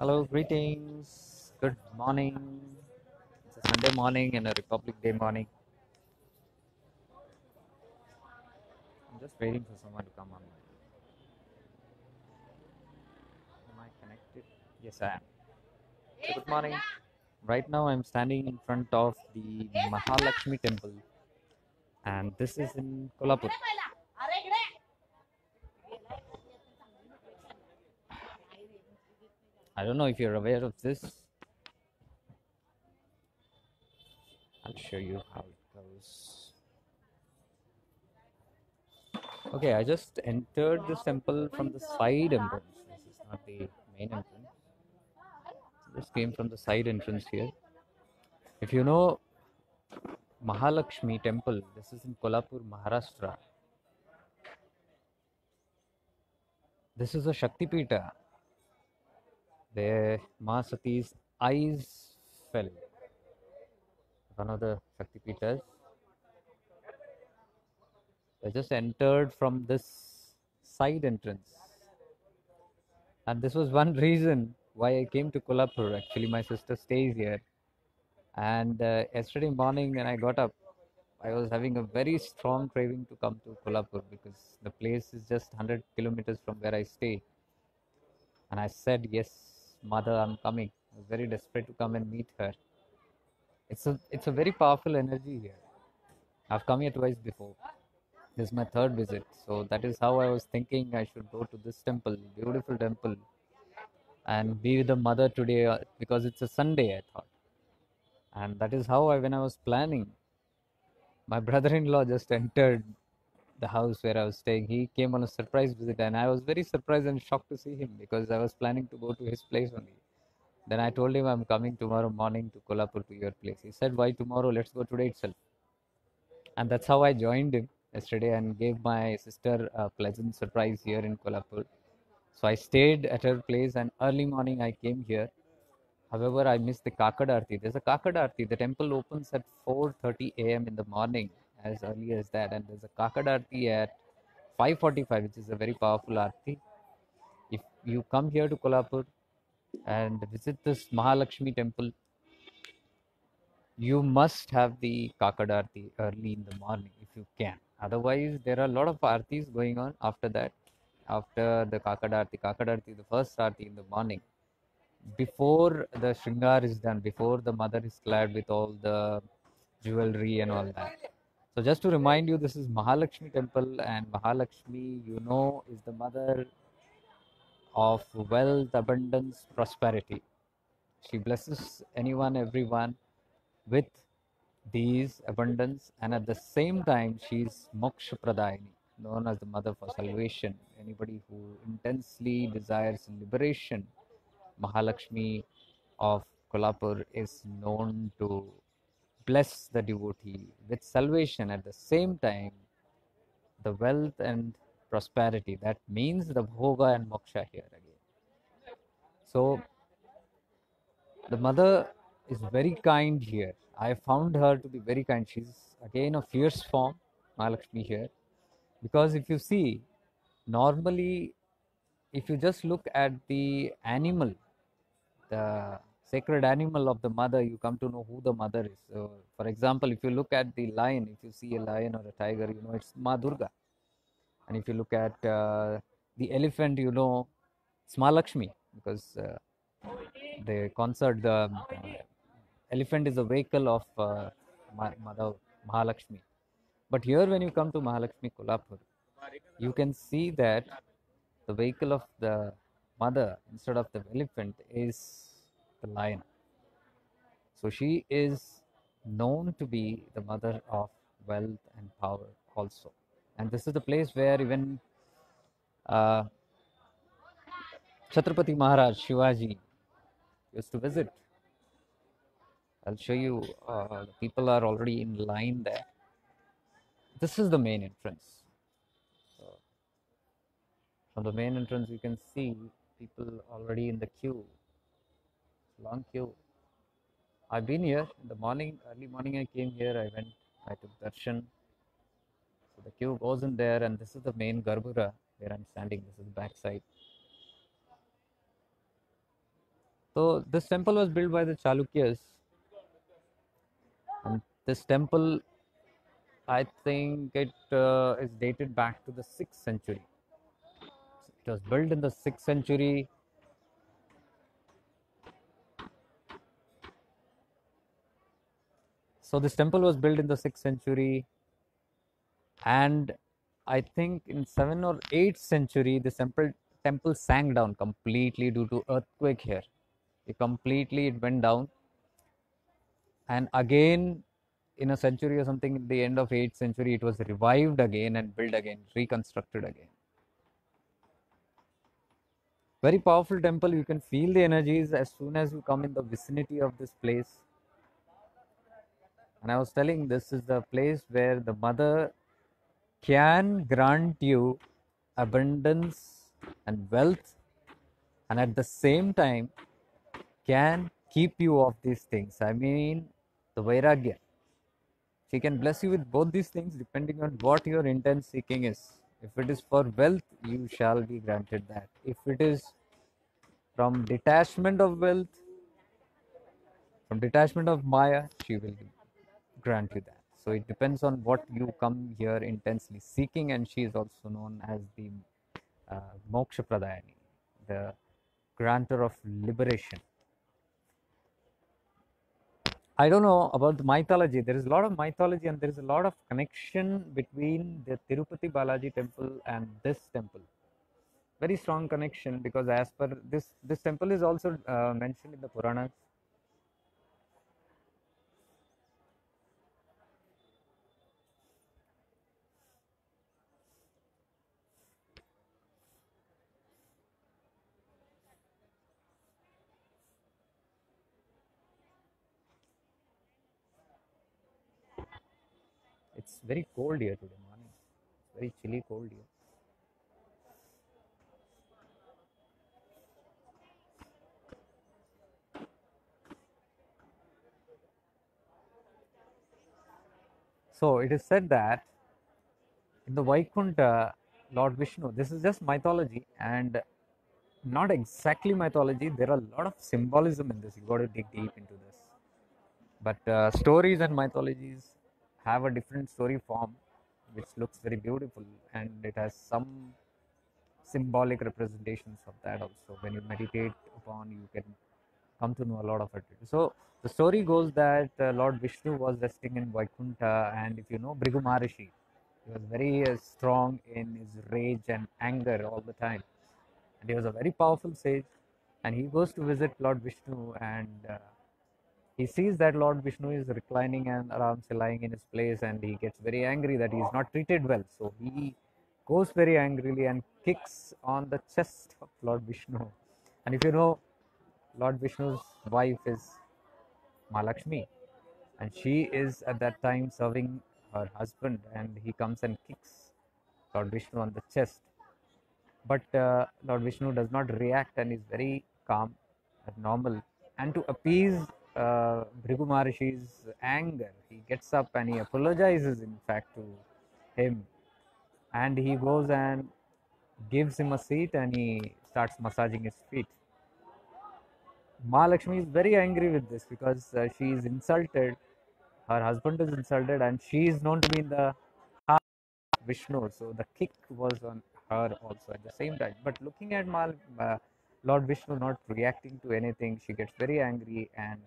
Hello, greetings. Good morning. It's a Sunday morning and a Republic Day morning. I'm just waiting for someone to come on. Am I connected? Yes, I am. So, good morning. Right now, I'm standing in front of the Mahalakshmi Temple, and this is in Kolhapur. I don't know if you're aware of this. I'll show you how it goes. Okay, I just entered this temple from the side entrance. This is not the main entrance. This came from the side entrance here. If you know Mahalakshmi Temple, this is in Kolhapur, Maharashtra. This is a Shakti Pita. There, Mahasati's eyes fell. One of the Shakti Pitas. I just entered from this side entrance. And this was one reason why I came to Kolhapur. Actually, my sister stays here. And yesterday morning when I got up, I was having a very strong craving to come to Kolhapur because the place is just 100 kilometers from where I stay. And I said, yes, mother, I'm coming. I was very desperate to come and meet her. It's a very powerful energy here. I've come here twice before. This is my third visit. So that is how I was thinking I should go to this temple, beautiful temple. And be with the mother today because it's a Sunday, I thought. And that is how when I was planning, my brother-in-law just entered the house where I was staying. He came on a surprise visit and I was very surprised and shocked to see him because I was planning to go to his place only. Then I told him I'm coming tomorrow morning to Kolhapur to your place. He said, why tomorrow? Let's go today itself. And that's how I joined him yesterday and gave my sister a pleasant surprise here in Kolhapur. So I stayed at her place and early morning I came here. However, I missed the Kakad Aarti. There's a Kakad Aarti. The temple opens at 4:30 a.m. in the morning, as early as that. And there's a Kakad Aarti at 5:45, which is a very powerful Aarti. If you come here to Kolhapur and visit this Mahalakshmi temple, you must have the Kakad Aarti early in the morning if you can. Otherwise, there are a lot of Aartis going on after that. After the Kakad Aarti, the first Aarti in the morning, before the Shringar is done, before the mother is clad with all the jewelry and all that. So just to remind you, this is Mahalakshmi temple, and Mahalakshmi, you know, is the mother of wealth, abundance, prosperity. She blesses anyone, everyone with these abundance, and at the same time, she is Moksha Pradayani, known as the mother for salvation. Anybody who intensely desires liberation, Mahalakshmi of Kolhapur is known to bless the devotee with salvation. At the same time, the wealth and prosperity, that means the bhoga and moksha here again. So the mother is very kind here. I found her to be very kind. She's again a fierce form, Mahalakshmi here. Because if you see, normally, if you just look at the animal, the sacred animal of the mother, you come to know who the mother is. So, for example, if you look at the lion, if you see a lion or a tiger, you know it's Ma Durga. And if you look at the elephant, you know it's Mahalakshmi. Because the elephant is a vehicle of Mother Mahalakshmi. But here when you come to Mahalakshmi Kolhapur, you can see that the vehicle of the mother instead of the elephant is the lion. So she is known to be the mother of wealth and power also. And this is the place where even Chhatrapati Maharaj Shivaji used to visit. I'll show you, the people are already in line there. This is the main entrance. So from the main entrance, you can see people already in the queue. Long queue. I've been here in the morning. Early morning, I came here. I went. I took darshan. So the queue goes in there, and this is the main Garbhagriha where I'm standing. This is the back side. So this temple was built by the Chalukyas, and this temple, I think it is dated back to the 6th century. It was built in the 6th century. So this temple was built in the 6th century, and I think in 7th or 8th century this temple sank down completely due to earthquake here. It went down, and again in a century or something, at the end of 8th century, it was revived again and built again, reconstructed again. Very powerful temple. You can feel the energies as soon as you come in the vicinity of this place. And I was telling, this is the place where the mother can grant you abundance and wealth, and at the same time can keep you off these things. I mean, the Vairagya. She can bless you with both these things depending on what your intent seeking is. If it is for wealth, you shall be granted that. If it is from detachment of wealth, from detachment of Maya, she will grant you that. So it depends on what you come here intensely seeking, and she is also known as the Moksha Pradayani, the grantor of liberation. I don't know about the mythology. There is a lot of mythology, and there is a lot of connection between the Tirupati Balaji temple and this temple. Very strong connection, because as per this temple is also mentioned in the Puranas. It's very cold here today morning. It's very chilly, cold here. So it is said that in the Vaikuntha, Lord Vishnu, this is just mythology and not exactly mythology. There are a lot of symbolism in this. You've got to dig deep into this. But stories and mythologies have a different story form, which looks very beautiful, and it has some symbolic representations of that also. When you meditate upon, you can come to know a lot of it. So the story goes that Lord Vishnu was resting in Vaikuntha, and if you know Bhrigu Maharishi, he was very strong in his rage and anger all the time, and he was a very powerful sage, and he goes to visit Lord Vishnu, and he sees that Lord Vishnu is reclining and Aramse lying in his place, and he gets very angry that he is not treated well. So he goes very angrily and kicks on the chest of Lord Vishnu. And if you know, Lord Vishnu's wife is Mahalakshmi, and she is at that time serving her husband, and he comes and kicks Lord Vishnu on the chest. But Lord Vishnu does not react and is very calm and normal. And to appease Bhrigu Maharishi's anger, he gets up and he apologizes in fact to him, and he goes and gives him a seat, and he starts massaging his feet. Mahalakshmi is very angry with this, because she is insulted, her husband is insulted, and she is known to be in the heart of Vishnu, so the kick was on her also at the same time. But looking at Lord Vishnu not reacting to anything, she gets very angry and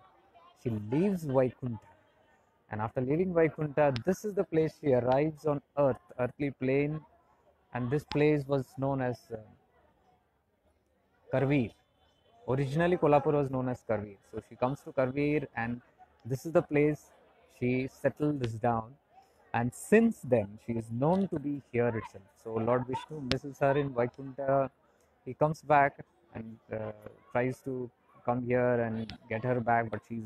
she leaves Vaikuntha. And after leaving Vaikuntha, this is the place she arrives on earth, earthly plane. And this place was known as Karveer. Originally, Kolhapur was known as Karveer. So she comes to Karveer, and this is the place she settles down. And since then, she is known to be here itself. So Lord Vishnu misses her in Vaikuntha. He comes back and tries to come here and get her back, but she's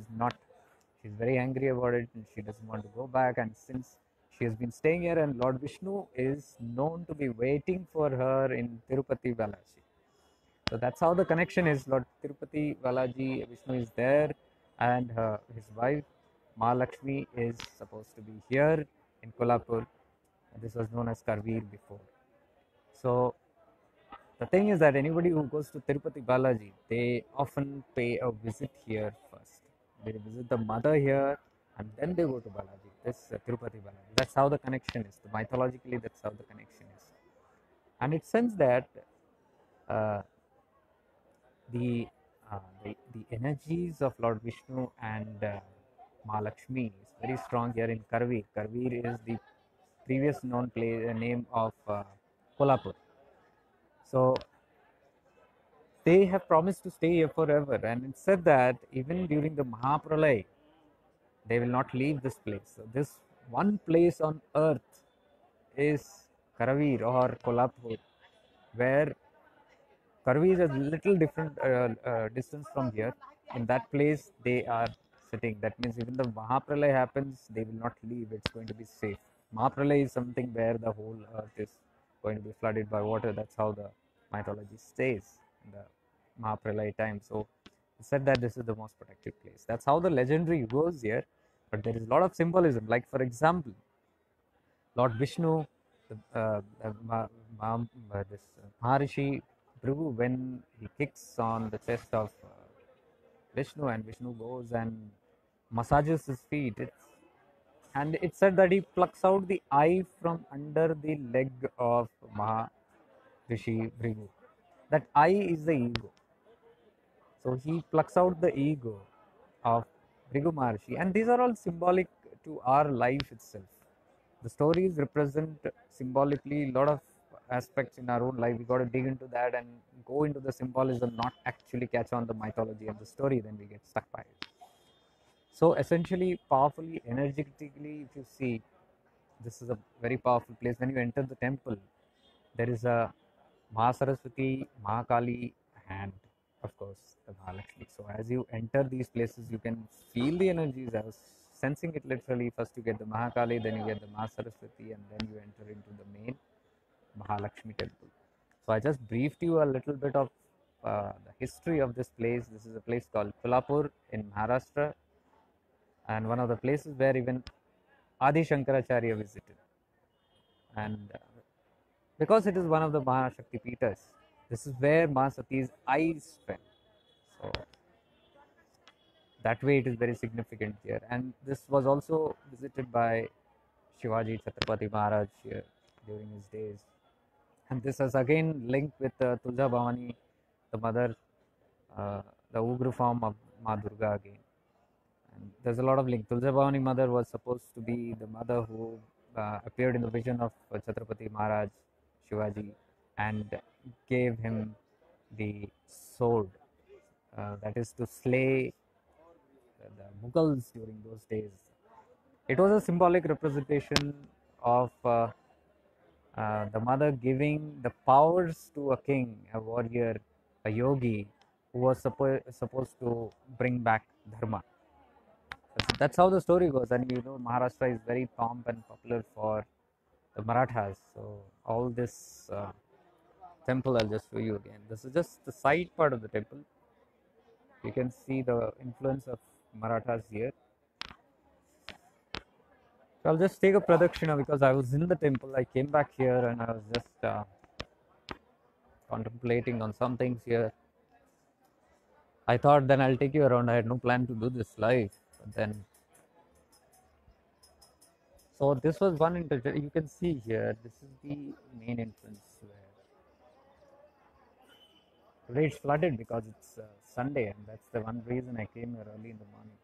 very angry about it, and she doesn't want to go back. And since she has been staying here, and Lord Vishnu is known to be waiting for her in Tirupati Balaji. So that's how the connection is. Lord Tirupati Balaji, Vishnu is there, and his wife Mahalakshmi is supposed to be here in Kolhapur. This was known as Karveer before. So The thing is that anybody who goes to Tirupati Balaji, they often pay a visit here first. They visit the mother here and then they go to Balaji. This Tirupati Balaji. That's how the connection is. Mythologically, that's how the connection is. And it seems that the energies of Lord Vishnu and Mahalakshmi is very strong here in Karveer. Karveer is the previous known name of Kolhapur. So they have promised to stay here forever, and it said that even during the Mahapralay, they will not leave this place. So this one place on earth is Karveer or Kolhapur, where Karveer is a little different distance from here. In that place they are sitting. That means even the Mahapralay happens, they will not leave. It's going to be safe. Mahapralay is something where the whole earth is going to be flooded by water. That's how the mythology stays in the Mahapralay time. So it said that this is the most protected place. That's how the legendary goes here. But there is a lot of symbolism. Like for example, Lord Vishnu, Maharishi Bhrigu, when he kicks on the chest of Vishnu and Vishnu goes and massages his feet, and it said that he plucks out the eye from under the leg of Maharishi Bhrigu. That eye is the ego. So he plucks out the ego of Bhrigu Maharishi, and these are all symbolic to our life itself. The stories represent symbolically a lot of aspects in our own life. We got to dig into that and go into the symbolism, not actually catch on the mythology of the story, then we get stuck by it. So essentially, powerfully, energetically, if you see, this is a very powerful place. When you enter the temple, there is a Mahasaraswati, Mahakali, and of course the Mahalakshmi. So as you enter these places, you can feel the energies. I was sensing it literally. First you get the Mahakali, then you get the Mahasaraswati, and then you enter into the main Mahalakshmi temple. So I just briefed you a little bit of the history of this place. This is a place called Kolhapur in Maharashtra, and one of the places where even Adi Shankaracharya visited. And because it is one of the Mahashakti Peethas, this is where Mahasati's eyes fell. So that way it is very significant here. And this was also visited by Shivaji Chhatrapati Maharaj here during his days. And this is again linked with Tuljabhavani, the mother, the Ugra form of Ma Durga again. And there's a lot of link. Tuljabhavani mother was supposed to be the mother who appeared in the vision of Chhatrapati Maharaj Shivaji and gave him the sword, that is to slay the Mughals during those days. It was a symbolic representation of the mother giving the powers to a king, a warrior, a yogi who was supposed to bring back dharma. That's how the story goes. And you know, Maharashtra is very pomp and popular for the Marathas. So all this temple, I'll just show you again. This is just the side part of the temple. You can see the influence of Marathas here. So I'll just take a pradakshina because I was in the temple. I came back here and I was just contemplating on some things here. I thought then I'll take you around. I had no plan to do this live. Then, so this was one entrance. You can see here, this is the main entrance where today it's flooded because it's Sunday, and that's the one reason I came here early in the morning.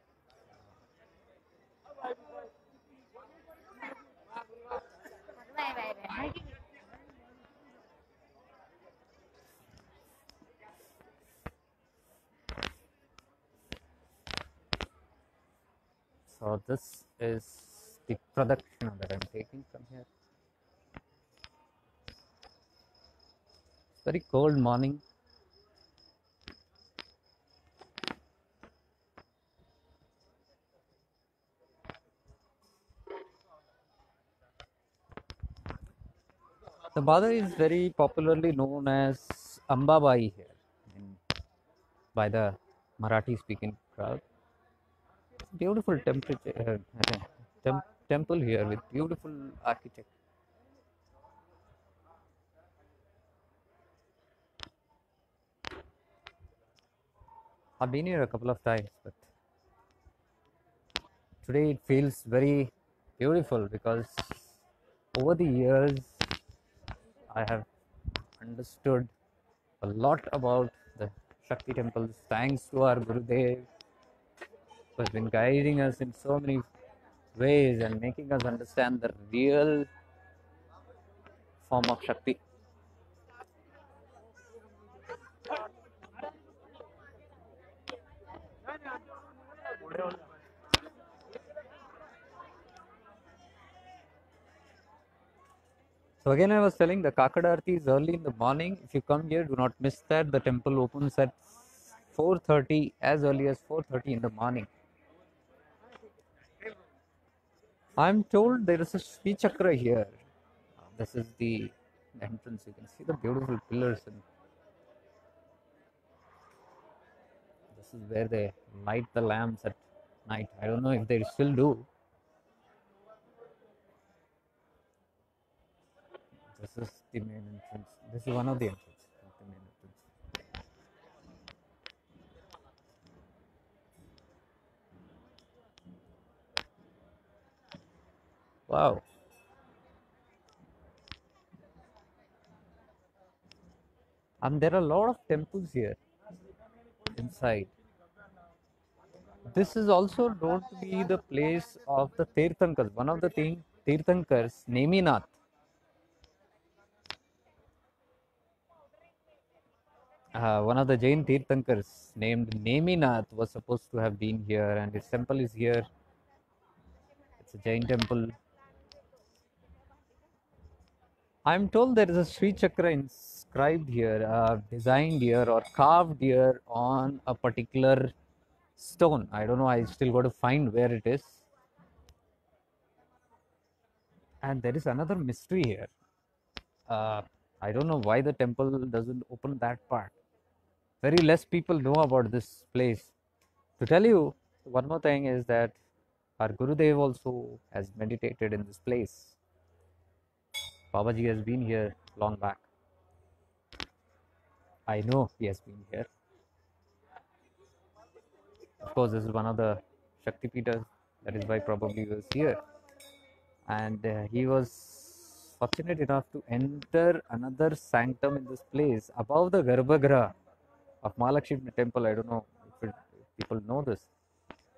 So this is the pradakshina that I'm taking from here. It's very cold morning. The mother is very popularly known as Ambabai here by the Marathi speaking crowd. Beautiful temple here with beautiful architecture. I've been here a couple of times, but today it feels very beautiful because over the years I have understood a lot about the Shakti temples thanks to our Gurudev, who has been guiding us in so many ways and making us understand the real form of Shakti. So again, I was telling the Kakad Aarti is early in the morning. If you come here, do not miss that. The temple opens at 4:30, as early as 4:30 in the morning. I am told there is a Shri Chakra here. This is the entrance. You can see the beautiful pillars. And this is where they light the lamps at night. I don't know if they still do. This is the main entrance. This is one of the entrances, not the main entrance. Wow. And there are a lot of temples here inside. This is also known to be the place of the Tirthankars. One of the Tirthankars, Neminath. One of the Jain Tirthankars named Neminath was supposed to have been here, and his temple is here. It's a Jain temple. I am told there is a Shri Chakra inscribed here, designed here or carved here on a particular stone. I don't know, I still got to find where it is. And there is another mystery here. I don't know why the temple doesn't open that part. Very less people know about this place. To tell you, one more thing is that our Gurudev also has meditated in this place. Babaji has been here long back. I know he has been here. Of course, this is one of the Shakti Peethas. That is why probably he was here. And he was fortunate enough to enter another sanctum in this place above the Garbhagriha of Mahalakshmi Temple. I don't know if people know this.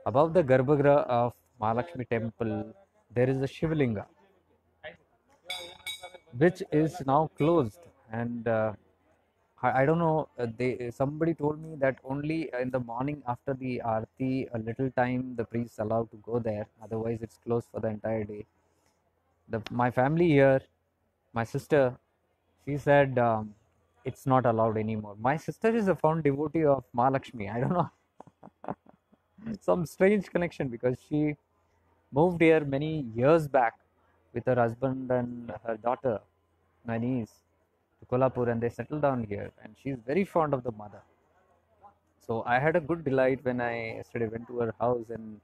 Above the Garbhagriha of Mahalakshmi Temple, there is a Shivalinga, which is now closed, and I don't know, somebody told me that only in the morning after the Aarti a little time the priest is allowed to go there, otherwise it's closed for the entire day. My family here, my sister, she said it's not allowed anymore. My sister is a fond devotee of Mahalakshmi, I don't know. Some strange connection, because she moved here many years back with her husband and her daughter, my niece, to Kolhapur, and they settled down here, and she's very fond of the mother. So I had a good delight when I yesterday went to her house, and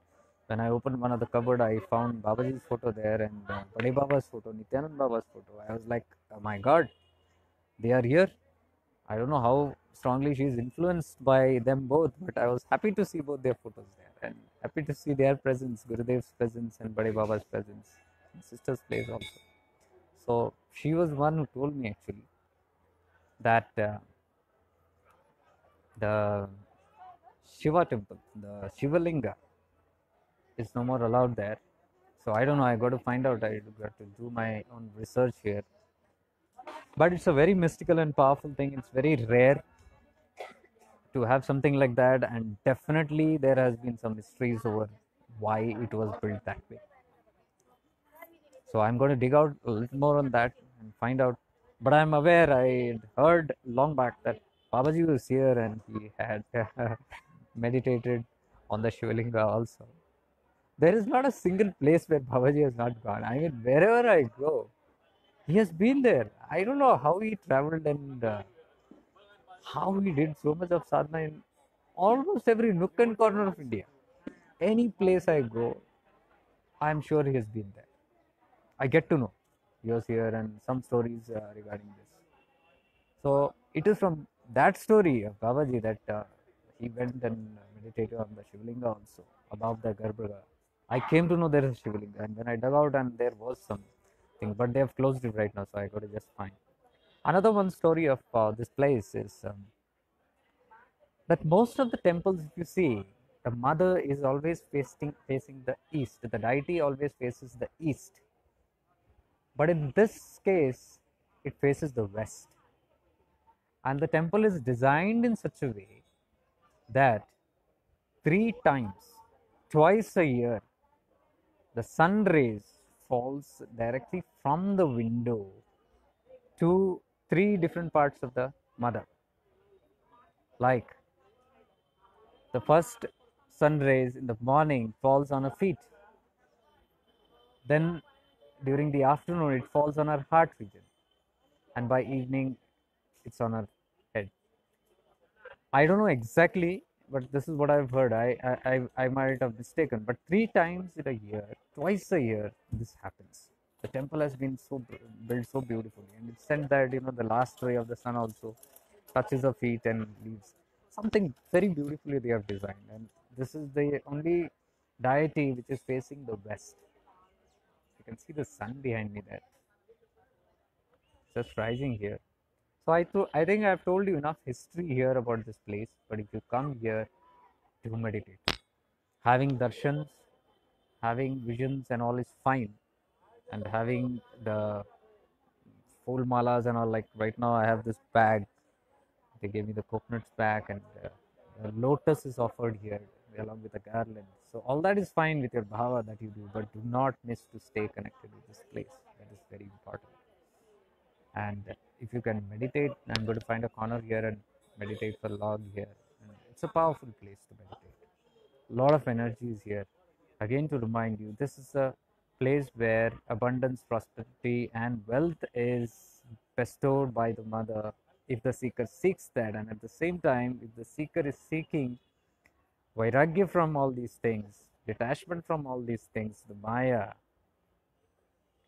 when I opened one of the cupboard, I found Babaji's photo there, and Bade Baba's photo, Nityanand Baba's photo. I was like, oh my God, they are here. I don't know how strongly she is influenced by them both, but I was happy to see both their photos there, and happy to see their presence, Gurudev's presence and Bade Baba's presence. Sister's place also. So she was one who told me actually that the Shiva temple, the Shivalinga, is no more allowed there. So I don't know, I got to find out, I got to do my own research here. But it's a very mystical and powerful thing. It's very rare to have something like that, and definitely there has been some mysteries over why it was built that way. So I'm going to dig out a little more on that and find out. But I'm aware, I heard long back that Babaji was here and he had meditated on the Shivalinga also. There is not a single place where Babaji has not gone. I mean, wherever I go, he has been there. I don't know how he traveled and how he did so much of sadhana in almost every nook and corner of India. Any place I go, I'm sure he has been there. I get to know he was here, and some stories regarding this. So it is from that story of Babaji that he went and meditated on the Shivalinga also, above the Garbhagriha. I came to know there is a Shivalinga, and then I dug out and there was something, but they have closed it right now, so I got it just fine. Another one story of this place is that most of the temples, if you see, the mother is always facing the east, the deity always faces the east. But in this case, it faces the west. And the temple is designed in such a way that three times, twice a year, the sun rays falls directly from the window to three different parts of the mother. Like the first sun rays in the morning falls on her feet. Then during the afternoon, it falls on her heart region. And by evening, it's on her head. I don't know exactly, but this is what I've heard. I might have mistaken, but three times in a year, twice a year, this happens. The temple has been so built so beautifully, and it's said that, you know, the last ray of the sun also touches her feet and leaves. Something very beautifully they have designed, and this is the only deity which is facing the west. You can see the sun behind me there, just rising here. So I think I have told you enough history here about this place, but if you come here to meditate, having darshans, having visions and all is fine, and having the full malas and all, like right now I have this bag, they gave me the coconuts bag, and the lotus is offered here along with the garland. So all that is fine with your bhava that you do, but do not miss to stay connected with this place. That is very important. And if you can meditate, I'm going to find a corner here and meditate for long here. And it's a powerful place to meditate. A lot of energy is here. Again, to remind you, this is a place where abundance, prosperity and wealth is bestowed by the mother if the seeker seeks that. And at the same time, if the seeker is seeking Vairagya from all these things, detachment from all these things, the Maya,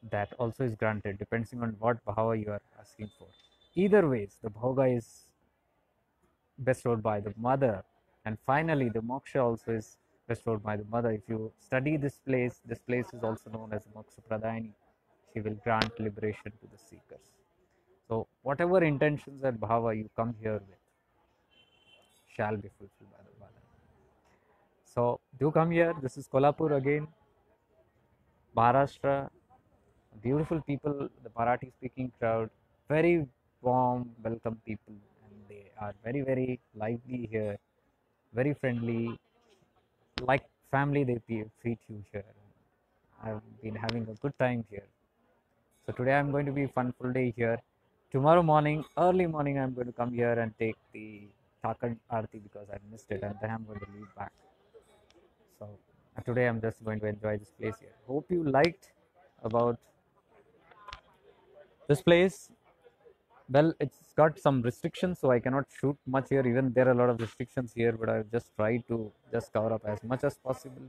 that also is granted, depending on what bhava you are asking for. Either ways, the bhoga is bestowed by the mother, and finally the moksha also is bestowed by the mother. If you study this place is also known as Moksha Pradayani. She will grant liberation to the seekers. So whatever intentions and bhava you come here with shall be fulfilled by the mother. So do come here. This is Kolhapur again, Maharashtra. Beautiful people, the Marathi speaking crowd, very warm, welcome people, and they are very, very lively here, very friendly, like family they treat you here. I've been having a good time here. So today I'm going to be a fun full day here. Tomorrow morning, early morning, I'm going to come here and take the Kakad Aarti because I missed it, and then I'm going to leave back. So today I'm just going to enjoy this place here. Hope you liked about this place. Well, it's got some restrictions, so I cannot shoot much here. Even there are a lot of restrictions here, but I've just tried to just cover up as much as possible.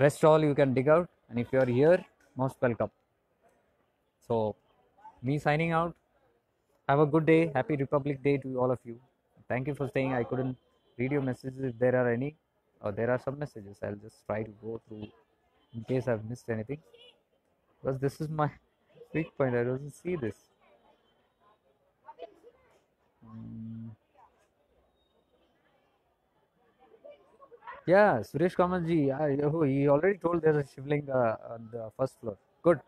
Rest all you can dig out, and if you are here, most welcome. So, me signing out. Have a good day. Happy Republic Day to all of you. Thank you for staying. I couldn't read your messages if there are any. Oh, there are some messages. I'll just try to go through in case I've missed anything. Because this is my weak point, I don't see this. Yeah, Suresh Kamalji, he already told there's a Shivalinga on the first floor. Good.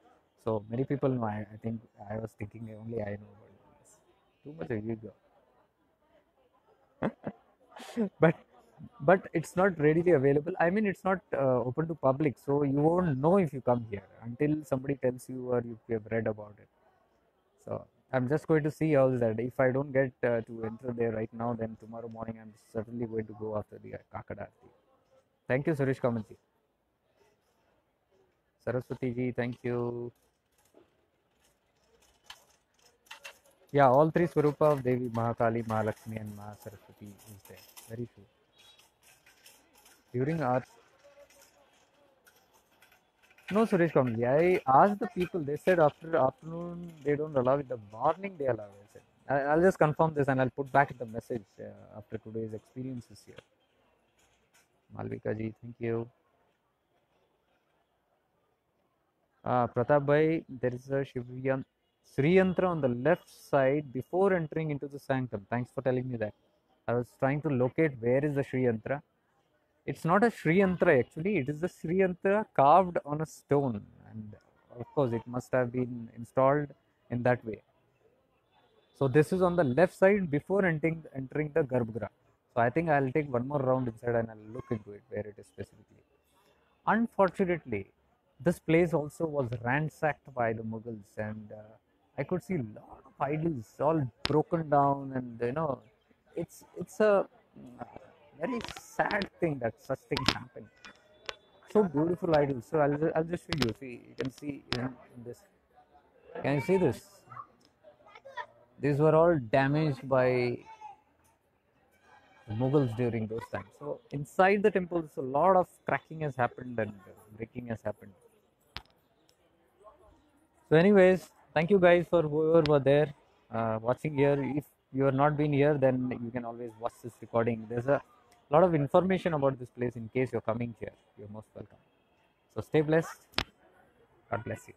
So many people know. I think I was thinking only I know about this. Too much of ego. But it's not readily available. I mean, it's not open to public, so you won't know if you come here until somebody tells you or if you have read about it. So I'm just going to see all that. If I don't get to enter there right now, then tomorrow morning I'm certainly going to go after the Kakad Aarti. Thank you, Suresh Kamalji. Saraswati ji, thank you. Yeah, all three Swarupa of Devi, Mahakali, Mahalakshmi and Mahasaraswati is there. Very true. During our no, Suresh Kamalji, I asked the people, they said after afternoon they don't allow it, the morning they allow it. I'll just confirm this and I'll put back the message after today's experiences here. Malvika ji, thank you. Pratap bhai, there is a Shriyantra on the left side before entering into the sanctum. Thanks for telling me that. I was trying to locate where is the Shriyantra. It's not a Shriyantra actually, it is the Shriyantra carved on a stone, and of course it must have been installed in that way. So this is on the left side before entering the Garbhagriha. So I think I'll take one more round inside and I'll look into it where it is specifically. Unfortunately, this place also was ransacked by the Mughals, and I could see a lot of idols all broken down, and you know, it's a very sad thing that such things happen. So beautiful idols. So I'll just show you. See, you can see in this. Can you see this? These were all damaged by the Mughals during those times. So inside the temples, a lot of cracking has happened and breaking has happened. So anyways, thank you guys for whoever were there watching here. If you have not been here, then you can always watch this recording. There's a lot of information about this place in case you're coming here. You're most welcome. So stay blessed. God bless you.